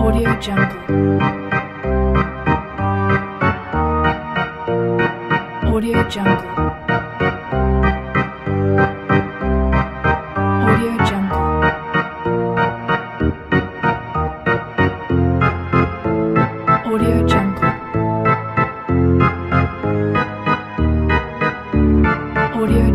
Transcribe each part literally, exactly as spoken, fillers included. Audio Jungle, Audio Jungle, Audio Jungle, Audio Jungle, Audio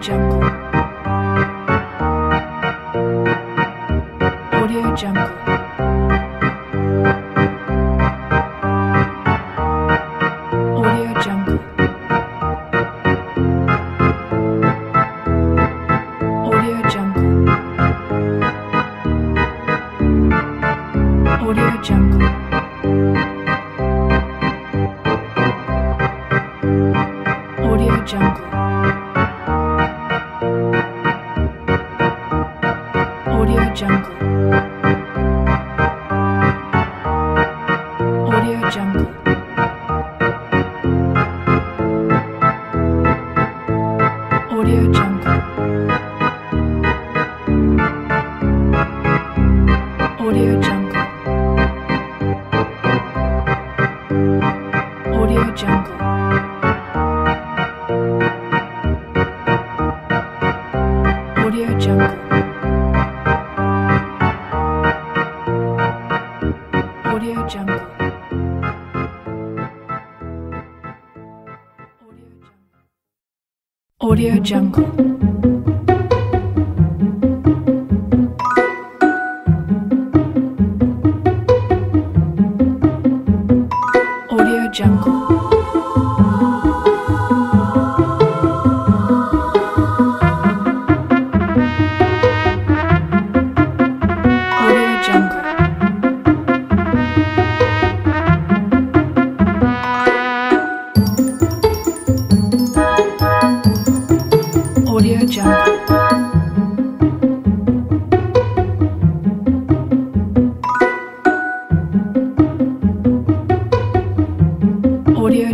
Jungle, Audio Jungle. Audio Jungle, Audio Jungle, Audio Jungle, Audio Jungle, Audio Jungle, Audio Jungle. Audio Jungle, Audio Jungle, Audio Jungle, Audio Jungle, Audio Jungle, Audio Jungle. Audio Jungle, Audio Jungle, Audio Jungle. Audio Jungle, Audio Jungle,